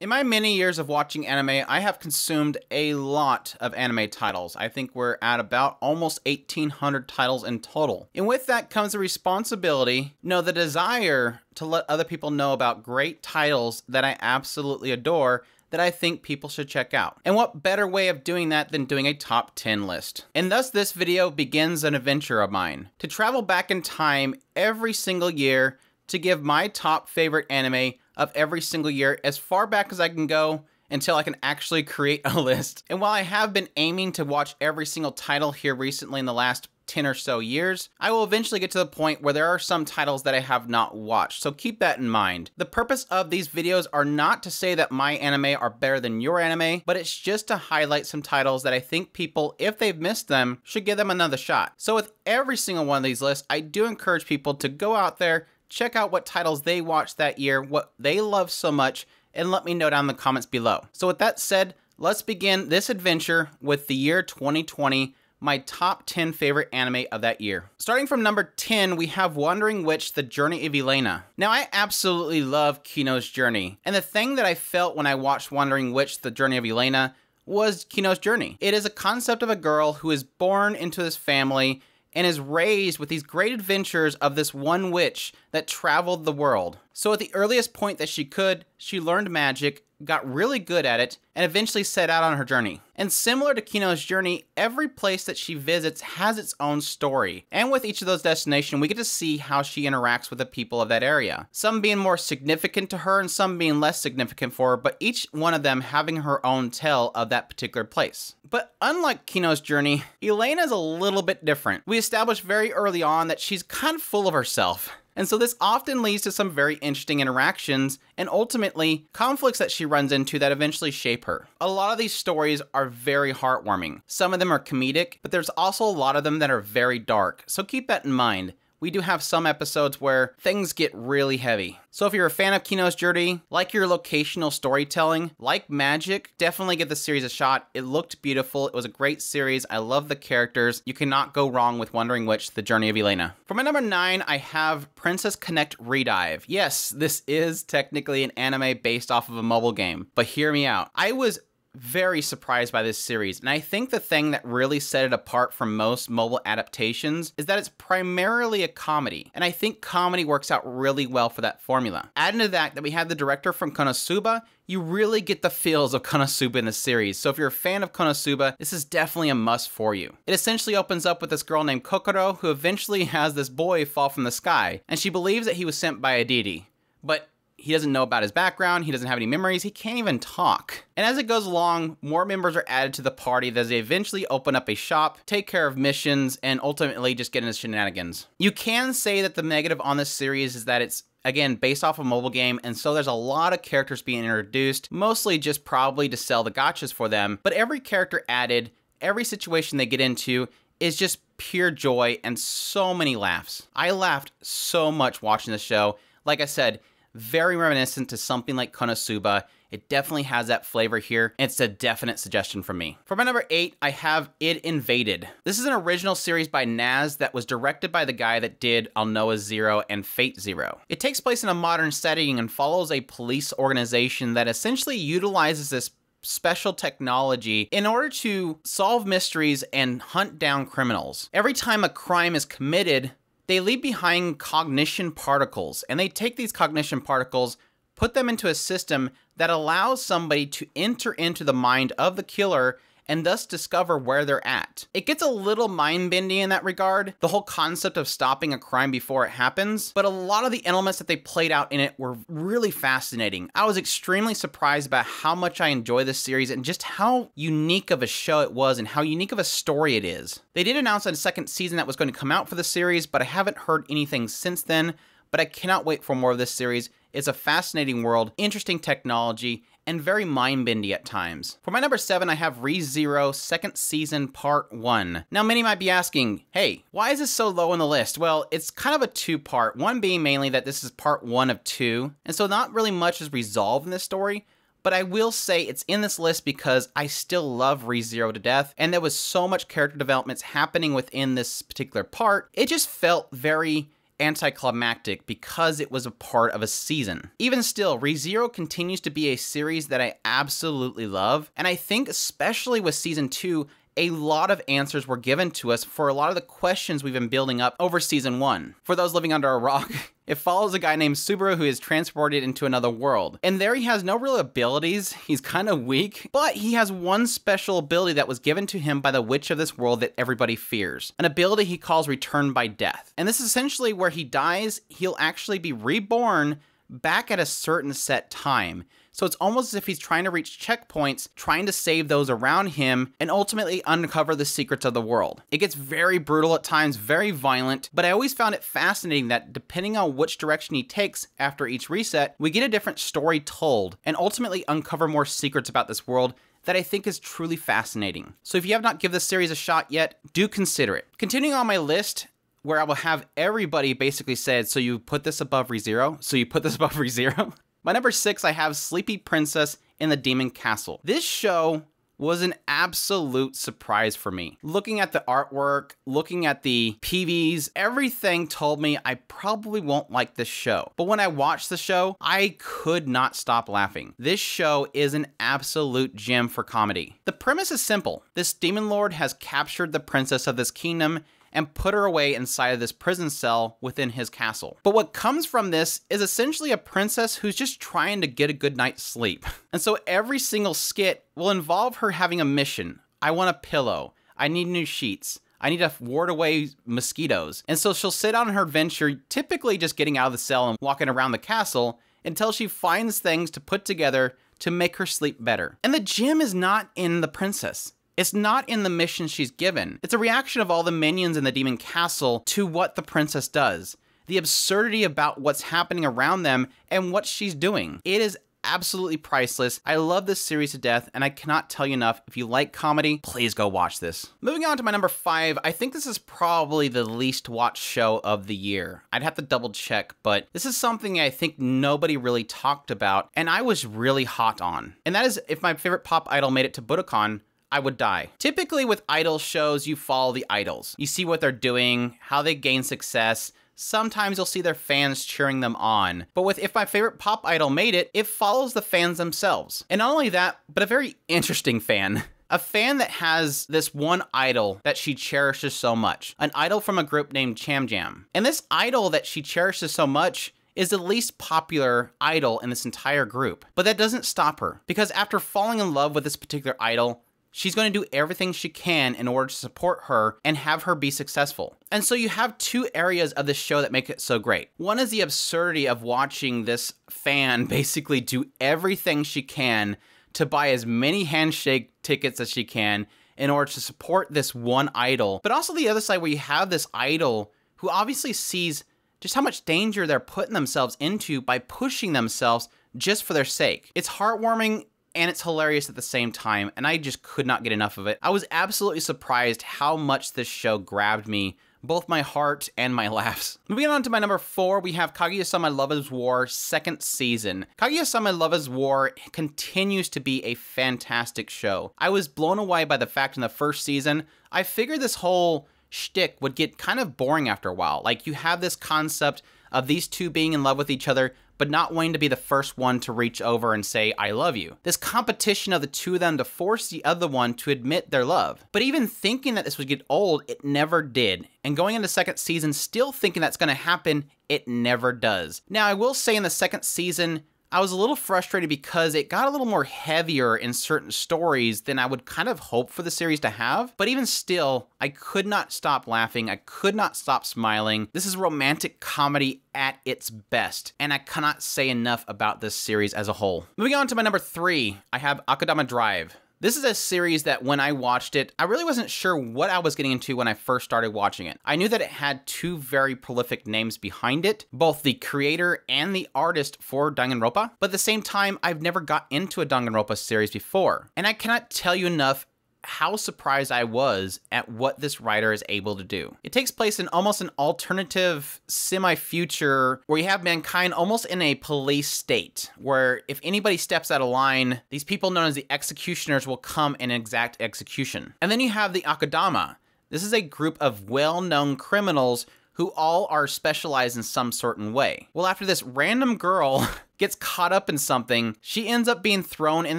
In my many years of watching anime, I have consumed a lot of anime titles. I think we're at about almost 1,800 titles in total. And with that comes the responsibility, no, the desire to let other people know about great titles that I absolutely adore that I think people should check out. And what better way of doing that than doing a top 10 list? And thus this video begins an adventure of mine, to travel back in time every single year to give my top favorite anime of every single year as far back as I can go until I can actually create a list. And while I have been aiming to watch every single title here recently in the last 10 or so years, I will eventually get to the point where there are some titles that I have not watched, so keep that in mind. The purpose of these videos are not to say that my anime are better than your anime, but it's just to highlight some titles that I think people, if they've missed them, should give them another shot. So with every single one of these lists, I do encourage people to go out there, check out what titles they watched that year, what they love so much, and let me know down in the comments below. So with that said, let's begin this adventure with the year 2020, my top 10 favorite anime of that year. Starting from number 10, we have Wandering Witch: The Journey of Elaina. Now, I absolutely love Kino's Journey, and the thing that I felt when I watched Wandering Witch: The Journey of Elaina was Kino's Journey. It is a concept of a girl who is born into this family and is raised with these great adventures of this one witch that traveled the world. So at the earliest point that she could, she learned magic, got really good at it, and eventually set out on her journey. And similar to Kino's Journey, every place that she visits has its own story. And with each of those destinations, we get to see how she interacts with the people of that area. Some being more significant to her and some being less significant for her, but each one of them having her own tale of that particular place. But unlike Kino's Journey, Elaina's a little bit different. We established very early on that she's kind of full of herself. And so this often leads to some very interesting interactions and ultimately conflicts that she runs into that eventually shape her. A lot of these stories are very heartwarming. Some of them are comedic, but there's also a lot of them that are very dark. So keep that in mind. We do have some episodes where things get really heavy. So if you're a fan of Kino's Journey, like your locational storytelling, like magic, definitely give the series a shot. It looked beautiful. It was a great series. I love the characters. You cannot go wrong with Wandering Witch: The Journey of Elaina. For my number 9, I have Princess Connect Redive. Yes, this is technically an anime based off of a mobile game, but hear me out. I was very surprised by this series, and I think the thing that really set it apart from most mobile adaptations is that it's primarily a comedy, and I think comedy works out really well for that formula. Adding to that we have the director from Konosuba. You really get the feels of Konosuba in the series, so if you're a fan of Konosuba, this is definitely a must for you. It essentially opens up with this girl named Kokoro who eventually has this boy fall from the sky, and she believes that he was sent by a deity, but he doesn't know about his background, he doesn't have any memories, he can't even talk. And as it goes along, more members are added to the party as they eventually open up a shop, take care of missions, and ultimately just get into shenanigans. You can say that the negative on this series is that it's, again, based off a mobile game, and so there's a lot of characters being introduced, mostly just probably to sell the gachas for them, but every character added, every situation they get into is just pure joy and so many laughs. I laughed so much watching the show. Like I said, very reminiscent to something like Konosuba. It definitely has that flavor here. It's a definite suggestion from me. For my number 8, I have ID Invaded. This is an original series by NAS that was directed by the guy that did Alnoa Zero and Fate Zero. It takes place in a modern setting and follows a police organization that essentially utilizes this special technology in order to solve mysteries and hunt down criminals. Every time a crime is committed, they leave behind cognition particles, and they take these cognition particles, put them into a system that allows somebody to enter into the mind of the killer and thus discover where they're at. It gets a little mind-bending in that regard, the whole concept of stopping a crime before it happens, but a lot of the elements that they played out in it were really fascinating. I was extremely surprised by how much I enjoy this series and just how unique of a show it was and how unique of a story it is. They did announce a second season that was going to come out for the series, but I haven't heard anything since then, but I cannot wait for more of this series. It's a fascinating world, interesting technology, and very mind-bendy at times. For my number 7, I have ReZero, Second Season, Part 1. Now, many might be asking, hey, why is this so low on the list? Well, it's kind of a two-part, one being mainly that this is part 1 of 2, and so not really much is resolved in this story, but I will say it's in this list because I still love ReZero to death, and there was so much character developments happening within this particular part, it just felt very anticlimactic because it was a part of a season. Even still, ReZero continues to be a series that I absolutely love, and I think especially with season 2, a lot of answers were given to us for a lot of the questions we've been building up over season 1. For those living under a rock, it follows a guy named Subaru who is transported into another world. And there he has no real abilities, he's kind of weak, but he has one special ability that was given to him by the witch of this world that everybody fears. An ability he calls Return by Death. And this is essentially where he dies, he'll actually be reborn back at a certain set time. So it's almost as if he's trying to reach checkpoints, trying to save those around him, and ultimately uncover the secrets of the world. It gets very brutal at times, very violent, but I always found it fascinating that depending on which direction he takes after each reset, we get a different story told, and ultimately uncover more secrets about this world that I think is truly fascinating. So if you have not given this series a shot yet, do consider it. Continuing on my list, where I will have everybody basically said, so you put this above ReZero, so you put this above ReZero. My number 6, I have Sleepy Princess in the Demon Castle. This show was an absolute surprise for me. Looking at the artwork, looking at the PVs, everything told me I probably won't like this show. But when I watched the show, I could not stop laughing. This show is an absolute gem for comedy. The premise is simple. This demon lord has captured the princess of this kingdom and put her away inside of this prison cell within his castle. But what comes from this is essentially a princess who's just trying to get a good night's sleep. And so every single skit will involve her having a mission. I want a pillow. I need new sheets. I need to ward away mosquitoes. And so she'll sit on her adventure, typically just getting out of the cell and walking around the castle until she finds things to put together to make her sleep better. And the gem is not in the princess. It's not in the mission she's given. It's a reaction of all the minions in the Demon Castle to what the princess does, the absurdity about what's happening around them and what she's doing. It is absolutely priceless. I love this series to death, and I cannot tell you enough. If you like comedy, please go watch this. Moving on to my number 5, I think this is probably the least watched show of the year. I'd have to double check, but this is something I think nobody really talked about, and I was really hot on. And that is If My Favorite Pop Idol Made It to Budokan, I Would Die. Typically with idol shows, you follow the idols. You see what they're doing, how they gain success. Sometimes you'll see their fans cheering them on. But with If My Favorite Pop Idol Made It, it follows the fans themselves. And not only that, but a very interesting fan. A fan that has this one idol that she cherishes so much. An idol from a group named Cham Jam. And this idol that she cherishes so much is the least popular idol in this entire group. But that doesn't stop her, because after falling in love with this particular idol, she's going to do everything she can in order to support her and have her be successful. And so you have two areas of this show that make it so great. One is the absurdity of watching this fan basically do everything she can to buy as many handshake tickets as she can in order to support this one idol. But also the other side where you have this idol who obviously sees just how much danger they're putting themselves into by pushing themselves just for their sake. It's heartwarming, and it's hilarious at the same time, and I just could not get enough of it. I was absolutely surprised how much this show grabbed me, both my heart and my laughs. Moving on to my number 4, we have Kaguya-sama Love is War, 2nd season. Kaguya-sama Love is War continues to be a fantastic show. I was blown away by the fact in the first season, I figured this whole shtick would get kind of boring after a while. Like, you have this concept of these two being in love with each other, but not wanting to be the first one to reach over and say, I love you. This competition of the two of them to force the other one to admit their love. But even thinking that this would get old, it never did. And going into 2nd season, still thinking that's gonna happen, it never does. Now, I will say in the 2nd season, I was a little frustrated because it got a little more heavier in certain stories than I would kind of hope for the series to have. But even still, I could not stop laughing. I could not stop smiling. This is romantic comedy at its best, and I cannot say enough about this series as a whole. Moving on to my number 3, I have Akudama Drive. This is a series that when I watched it, I really wasn't sure what I was getting into when I first started watching it. I knew that it had two very prolific names behind it, both the creator and the artist for Danganronpa, but at the same time, I've never got into a Danganronpa series before. And I cannot tell you enough how surprised I was at what this writer is able to do. It takes place in almost an alternative semi-future where you have mankind almost in a police state, where if anybody steps out of line, these people known as the executioners will come and exact execution. And then you have the Akudama. This is a group of well-known criminals who all are specialized in some certain way. Well, after this random girl gets caught up in something, she ends up being thrown in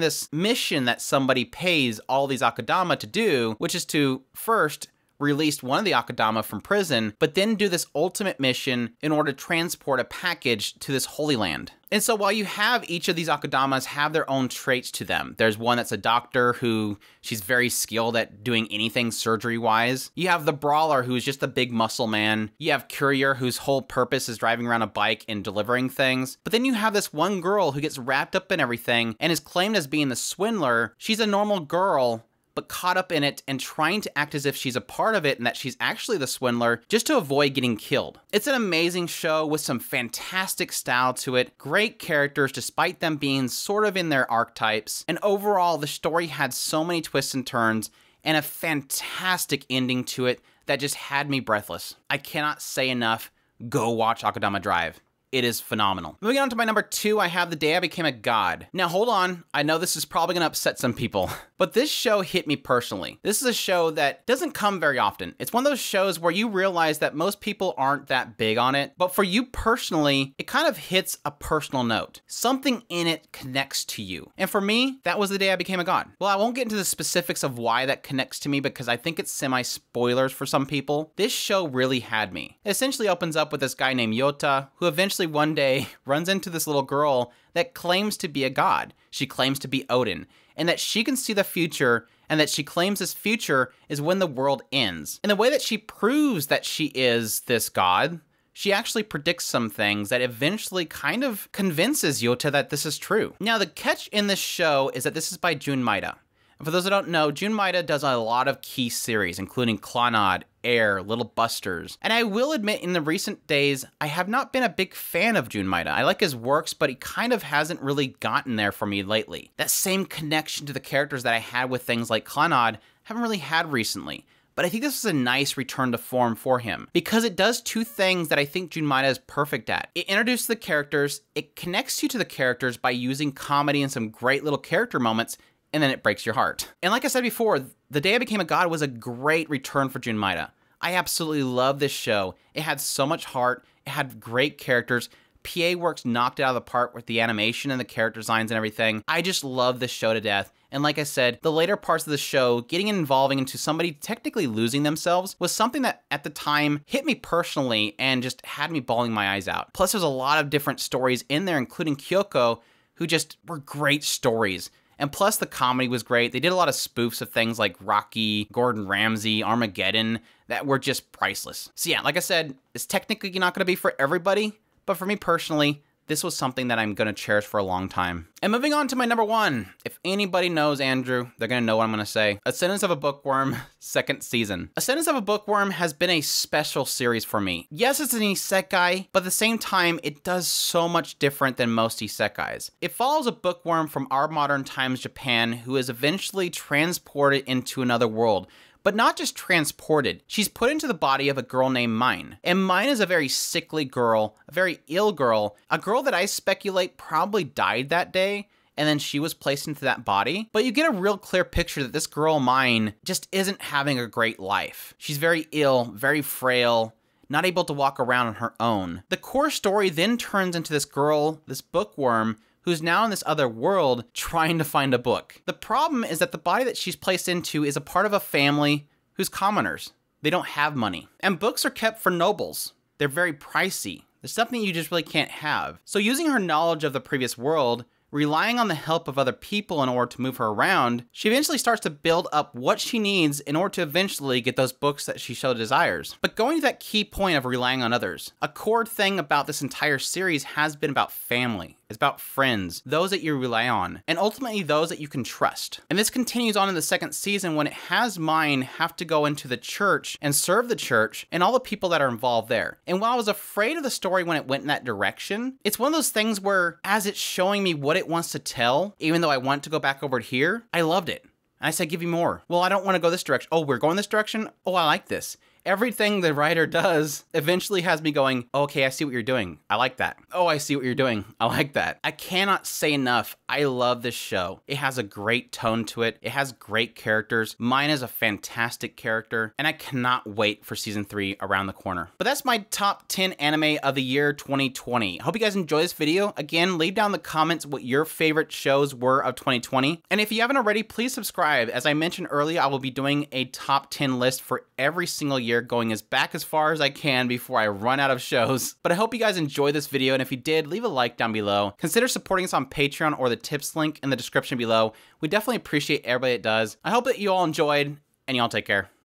this mission that somebody pays all these Akudama to do, which is to first released one of the Akudama from prison, but then do this ultimate mission in order to transport a package to this Holy Land. And so while you have each of these Akudamas have their own traits to them, there's one that's a doctor who she's very skilled at doing anything surgery-wise. You have the brawler who's just a big muscle man. You have courier whose whole purpose is driving around a bike and delivering things. But then you have this one girl who gets wrapped up in everything and is claimed as being the swindler. She's a normal girl, but caught up in it and trying to act as if she's a part of it and that she's actually the swindler just to avoid getting killed. It's an amazing show with some fantastic style to it, great characters despite them being sort of in their archetypes, and overall the story had so many twists and turns and a fantastic ending to it that just had me breathless. I cannot say enough, go watch Akudama Drive. It is phenomenal. Moving on to my number 2, I have The Day I Became a God. Now hold on, I know this is probably gonna upset some people, but this show hit me personally. This is a show that doesn't come very often. It's one of those shows where you realize that most people aren't that big on it, but for you personally, it kind of hits a personal note. Something in it connects to you. And for me, that was The Day I Became a God. Well, I won't get into the specifics of why that connects to me because I think it's semi-spoilers for some people. This show really had me. It essentially opens up with this guy named Yota, who eventually one day runs into this little girl that claims to be a god. She claims to be Odin and that she can see the future and that she claims this future is when the world ends. And the way that she proves that she is this god, she actually predicts some things that eventually kind of convinces Yota that this is true. Now the catch in this show is that this is by Jun Maeda. And for those who don't know, Jun Maeda does a lot of key series, including Clannad, Air, Little Busters. And I will admit in the recent days, I have not been a big fan of Jun Maeda. I like his works, but he kind of hasn't really gotten there for me lately. That same connection to the characters that I had with things like Clannad, haven't really had recently. But I think this is a nice return to form for him because it does two things that I think Jun Maeda is perfect at. It introduces the characters, it connects you to the characters by using comedy and some great little character moments, and then it breaks your heart. And like I said before, The Day I Became a God was a great return for Jun Maeda. I absolutely love this show. It had so much heart, it had great characters. PA Works knocked it out of the park with the animation and the character designs and everything. I just love this show to death. And like I said, the later parts of the show, getting involved into somebody technically losing themselves was something that at the time hit me personally and just had me bawling my eyes out. Plus there's a lot of different stories in there, including Kyoko, who just were great stories. And plus the comedy was great. They did a lot of spoofs of things like Rocky, Gordon Ramsay, Armageddon that were just priceless. So yeah, like I said, it's technically not gonna be for everybody, but for me personally, this was something that I'm gonna cherish for a long time. And moving on to my number 1, if anybody knows Andrew, they're gonna know what I'm gonna say. Ascendance of a Bookworm, 2nd season. Ascendance of a Bookworm has been a special series for me. Yes, it's an isekai, but at the same time, it does so much different than most isekais. It follows a bookworm from our modern times Japan who is eventually transported into another world. But not just transported, she's put into the body of a girl named Mine. And Mine is a very sickly girl, a very ill girl, a girl that I speculate probably died that day, and then she was placed into that body. But you get a real clear picture that this girl Mine just isn't having a great life. She's very ill, very frail, not able to walk around on her own. The core story then turns into this girl, this bookworm, who's now in this other world trying to find a book. The problem is that the body that she's placed into is a part of a family who's commoners. They don't have money. And books are kept for nobles. They're very pricey. There's something you just really can't have. So using her knowledge of the previous world, relying on the help of other people in order to move her around, she eventually starts to build up what she needs in order to eventually get those books that she so desires. But going to that key point of relying on others, a core thing about this entire series has been about family. It's about friends, those that you rely on, and ultimately those that you can trust. And this continues on in the 2nd season when it has Mine have to go into the church and serve the church and all the people that are involved there. And while I was afraid of the story when it went in that direction, it's one of those things where as it's showing me what it wants to tell, even though I want to go back over here, I loved it. And I said, give me more. Well, I don't want to go this direction. Oh, we're going this direction? Oh, I like this. everything the writer does eventually has me going, okay, I see what you're doing. I like that. Oh, I see what you're doing. I like that. I cannot say enough. I love this show. It has a great tone to it. It has great characters. Mine is a fantastic character, and I cannot wait for season 3 around the corner. But that's my top 10 anime of the year 2020. I hope you guys enjoy this video. Again, leave down in the comments what your favorite shows were of 2020. And if you haven't already, please subscribe. As I mentioned earlier, I will be doing a top 10 list for every single year, going as back as far as I can before I run out of shows. But I hope you guys enjoyed this video, and if you did, leave a like down below. Consider supporting us on Patreon or the tips link in the description below. We definitely appreciate everybody that does. I hope that you all enjoyed, and y'all take care.